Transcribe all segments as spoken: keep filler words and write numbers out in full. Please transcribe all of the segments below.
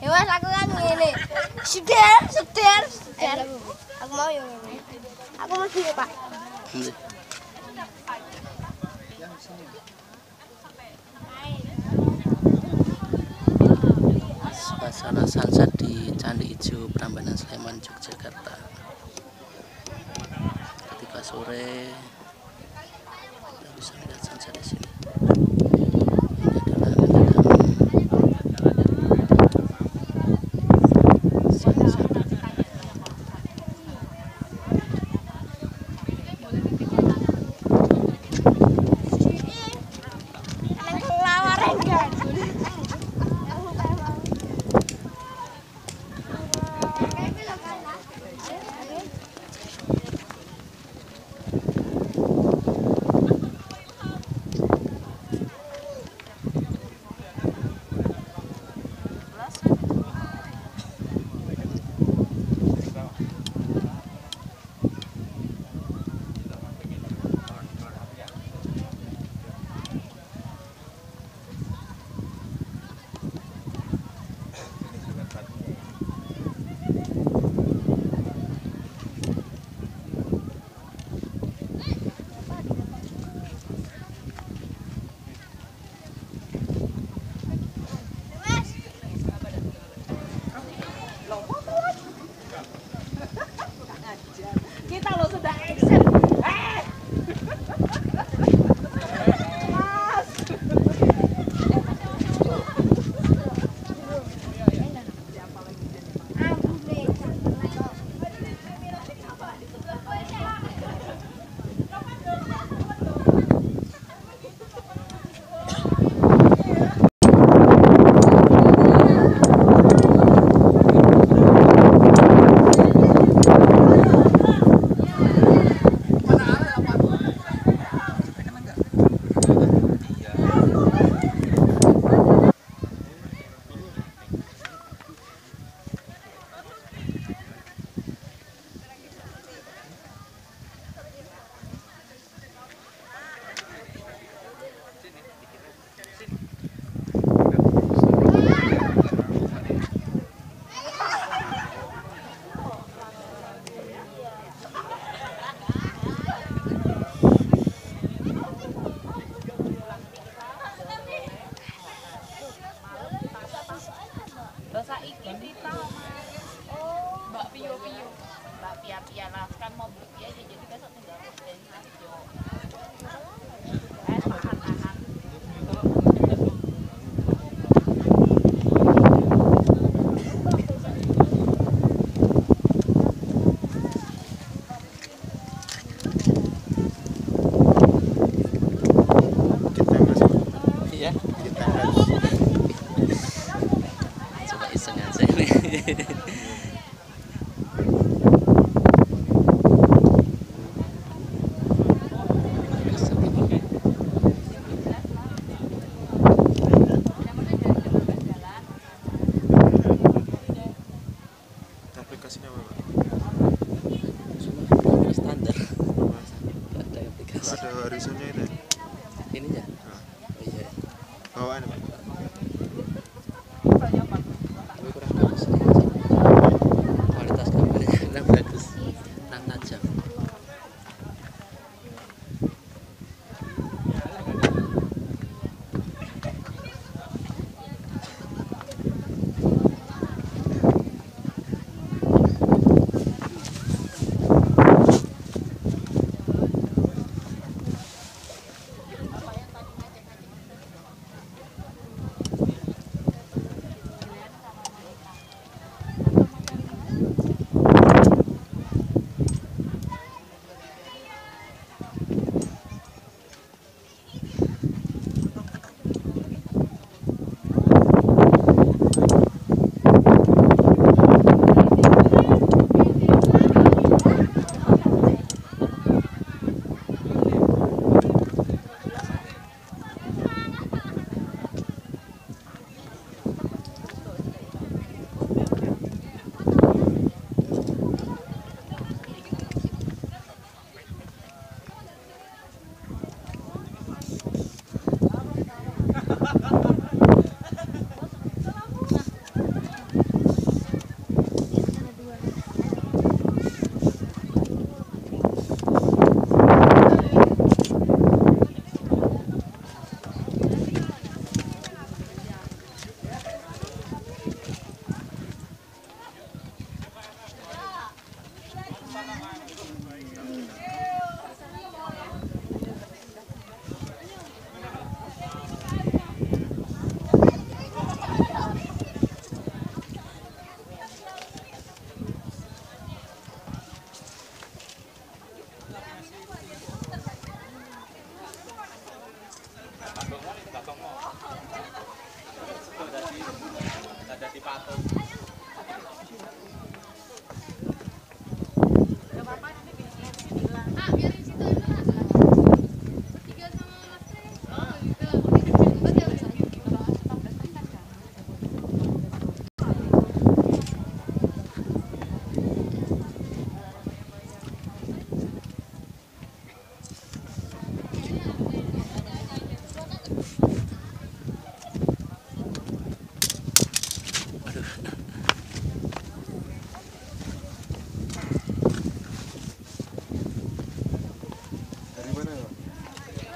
Hewan aku kan ini. Sudah, sudah, sudah. Aku mau yang ini. Aku mau sini, Pak. Suasana sunset di Candi Ijo, Prambanan, Sleman, Yogyakarta. Ketika sore, kita bisa melihat sunset di sini.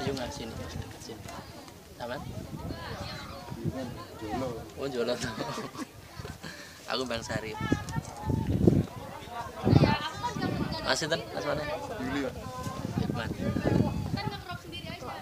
Ayungan sini, dekat sini. Taman? Jolo. Oh Jolo. Aku Bang Sarip. Mas Sinten, Mas mana? Yuli, Pak. Irfan. Kan ngerok sendiri aja.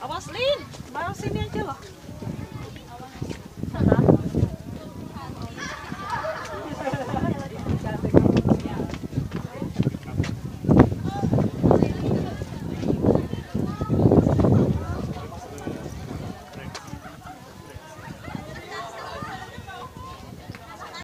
Awas Lin, bareng sini aja loh.